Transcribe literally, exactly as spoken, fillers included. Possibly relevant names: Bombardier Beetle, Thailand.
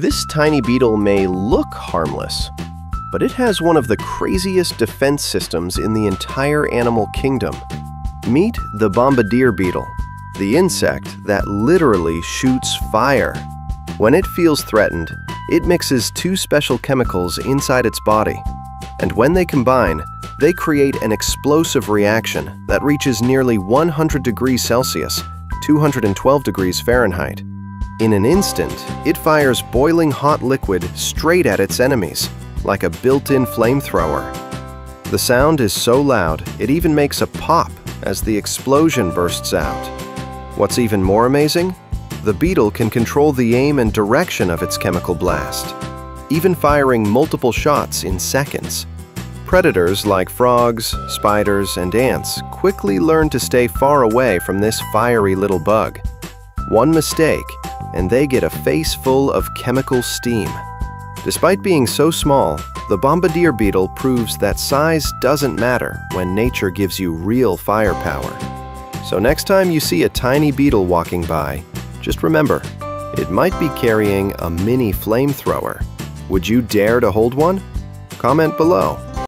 This tiny beetle may look harmless, but it has one of the craziest defense systems in the entire animal kingdom. Meet the bombardier beetle, the insect that literally shoots fire. When it feels threatened, it mixes two special chemicals inside its body, and when they combine, they create an explosive reaction that reaches nearly one hundred degrees Celsius, two hundred twelve degrees Fahrenheit. In an instant, it fires boiling hot liquid straight at its enemies, like a built-in flamethrower. The sound is so loud, it even makes a pop as the explosion bursts out. What's even more amazing? The beetle can control the aim and direction of its chemical blast, even firing multiple shots in seconds. Predators like frogs, spiders, and ants quickly learn to stay far away from this fiery little bug. One mistake, and they get a face full of chemical steam. Despite being so small, the bombardier beetle proves that size doesn't matter when nature gives you real firepower. So next time you see a tiny beetle walking by, just remember, it might be carrying a mini flamethrower. Would you dare to hold one? Comment below.